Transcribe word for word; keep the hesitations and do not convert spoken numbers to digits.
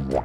No?